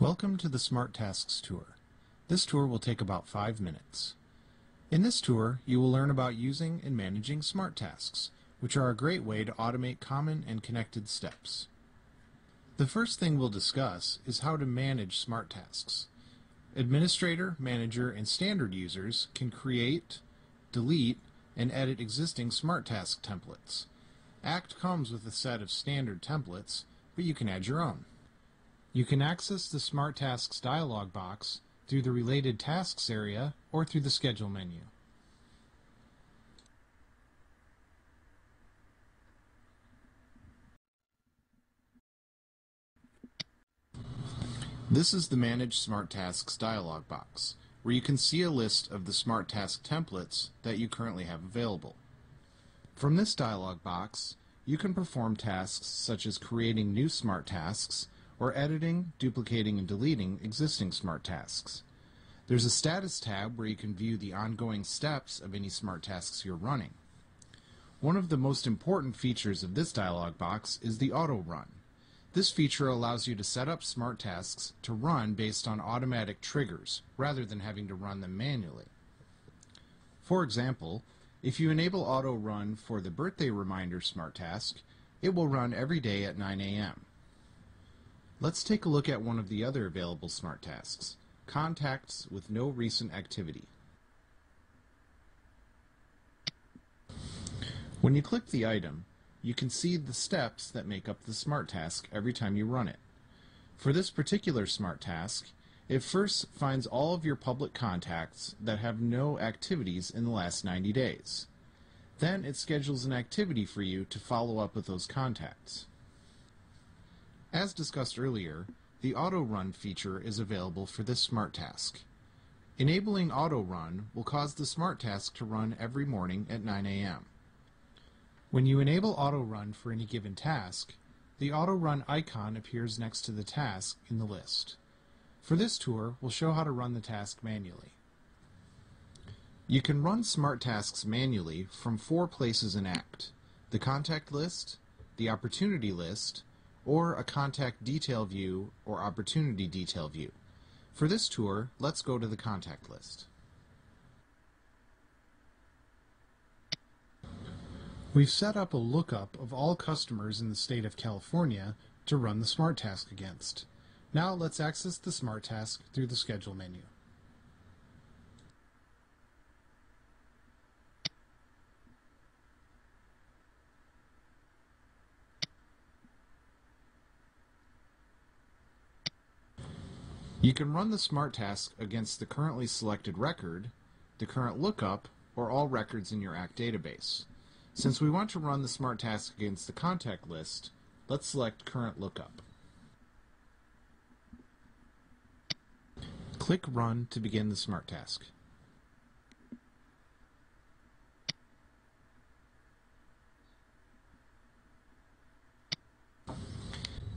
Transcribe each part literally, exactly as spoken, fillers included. Welcome to the Smart Tasks Tour. This tour will take about five minutes. In this tour, you will learn about using and managing smart tasks, which are a great way to automate common and connected steps. The first thing we'll discuss is how to manage smart tasks. Administrator, manager, and standard users can create, delete, and edit existing smart task templates. A C T comes with a set of standard templates, but you can add your own. You can access the Smart Tasks dialog box through the Related Tasks area or through the Schedule menu. This is the Manage Smart Tasks dialog box, where you can see a list of the Smart Task templates that you currently have available. From this dialog box, you can perform tasks such as creating new Smart Tasks, or editing, duplicating, and deleting existing smart tasks. There's a status tab where you can view the ongoing steps of any smart tasks you're running. One of the most important features of this dialog box is the auto run. This feature allows you to set up smart tasks to run based on automatic triggers rather than having to run them manually. For example, if you enable auto run for the birthday reminder smart task, it will run every day at nine A M Let's take a look at one of the other available smart tasks, contacts with no recent activity. When you click the item, you can see the steps that make up the smart task every time you run it. For this particular smart task, it first finds all of your public contacts that have no activities in the last ninety days. Then it schedules an activity for you to follow up with those contacts. As discussed earlier, the Auto Run feature is available for this smart task. Enabling Auto Run will cause the smart task to run every morning at nine A M When you enable Auto Run for any given task, the Auto Run icon appears next to the task in the list. For this tour, we'll show how to run the task manually. You can run smart tasks manually from four places in A C T: the contact list, the opportunity list, or a contact detail view or opportunity detail view. For this tour, let's go to the contact list. We've set up a lookup of all customers in the state of California to run the smart task against. Now let's access the smart task through the Schedule menu. You can run the smart task against the currently selected record, the current lookup, or all records in your A C T database. Since we want to run the smart task against the contact list, let's select Current Lookup. Click Run to begin the smart task.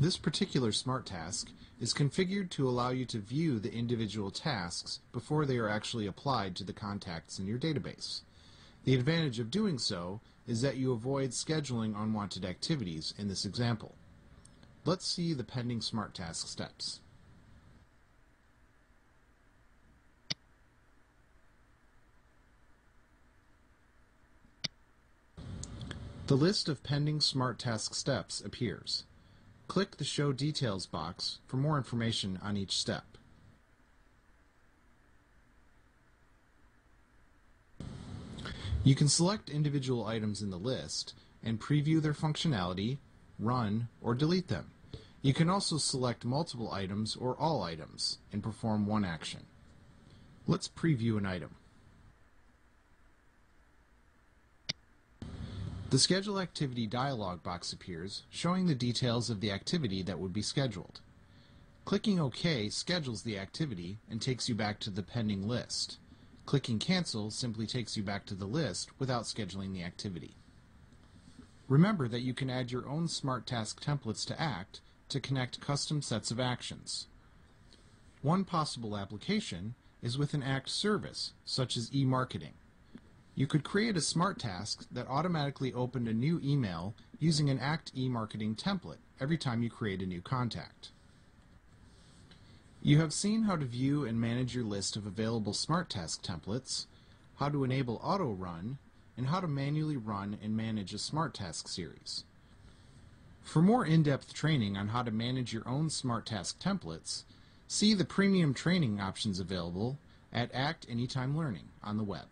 This particular smart task is configured to allow you to view the individual tasks before they are actually applied to the contacts in your database. The advantage of doing so is that you avoid scheduling unwanted activities in this example. Let's see the pending smart task steps. The list of pending smart task steps appears. Click the Show Details box for more information on each step. You can select individual items in the list and preview their functionality, run, or delete them. You can also select multiple items or all items and perform one action. Let's preview an item. The Schedule Activity dialog box appears, showing the details of the activity that would be scheduled. Clicking OK schedules the activity and takes you back to the pending list. Clicking Cancel simply takes you back to the list without scheduling the activity. Remember that you can add your own Smart Task templates to A C T to connect custom sets of actions. One possible application is with an A C T service, such as e-marketing. You could create a smart task that automatically opened a new email using an A C T e-marketing template every time you create a new contact. You have seen how to view and manage your list of available Smart Task templates, how to enable auto run, and how to manually run and manage a Smart Task series. For more in-depth training on how to manage your own Smart Task templates, see the premium training options available at A C T Anytime Learning on the web.